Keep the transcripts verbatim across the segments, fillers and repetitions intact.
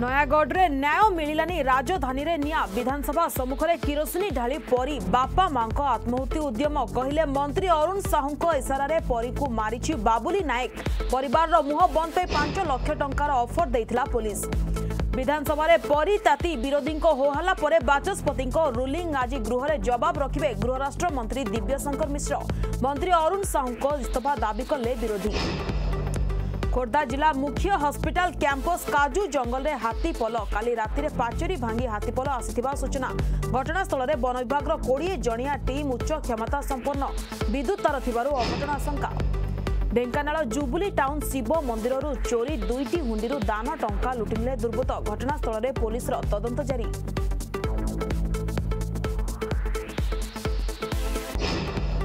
नयागढ़ रे न्याय मिललानी राजधानी रे निया विधानसभा सम्मुख रे किरोसिनी ढाली परी बापा मां को आत्महत्ति उद्यम कहिले मंत्री अरुण साहू को इशारा रे परी को मारिछि बाबुली नायक परिवार रो मुह बंद पे पांच लाख टंका रो ऑफर देथिला पुलिस। विधानसभा रे परी ताती विरोधी को होहला परे बाचस्पति को रूलिंग आज गृह रे जवाब रखिबे गृह राष्ट्र मंत्री दिव्यशंकर मिश्र। मंत्री अरुण साहू को इस्तीफा दाबी कले विरोधी। खोर्धा जिला मुख्य हॉस्पिटल कैंपस काजू जंगल रे हाथी पल काली राति रे पाचेरी भांगी हाथी पल आसीथिबा सूचना। घटनास्थल रे वन विभाग रो बीस जणिया टीम उच्च क्षमता संपन्न विद्युत तार थिबारु अघटन आशंका। ढेंकानाल जुबुली टाउन शिव मंदिर रो चोरी दुईटी हुंडी रो दान टंका लुटिले दुर्बृत्त। घटनास्थल रे पुलिस रो तदंत जारी।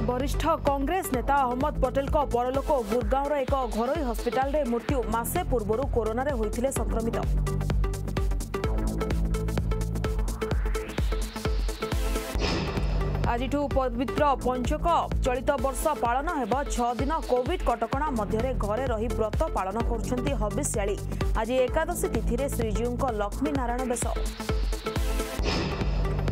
वरिष्ठ कांग्रेस नेता अहमद पटेल को परलोक गुरगांव एक घरोई हॉस्पिटल रे मृत्यु। मासे पूर्व कोरोना रे होइथिले संक्रमित। आजिठू पवित्र पंचक चलित वर्ष पालन हेबा। छह दिन कोविड कटकणा मध्यरे घरे रही व्रत पालन करुछंती हबिष्याली। आज एकादशी तिथि रे श्रीजीउंको लक्ष्मी नारायण बेश।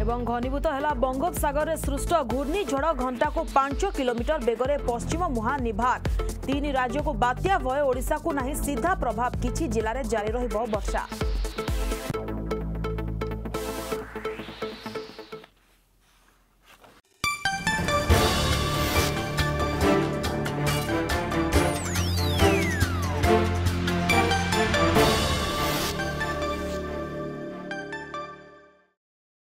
घनीभूत है बंगोपसगर में सृष्ट घूर्णिझड़ घंटा को पांच किलोमीटर बेगरे पश्चिम मुहां निभार। तीन राज्य को बात्या भय ओडिशा को नहीं सीधा प्रभाव। किछि जिले में जारी रहिबो वर्षा।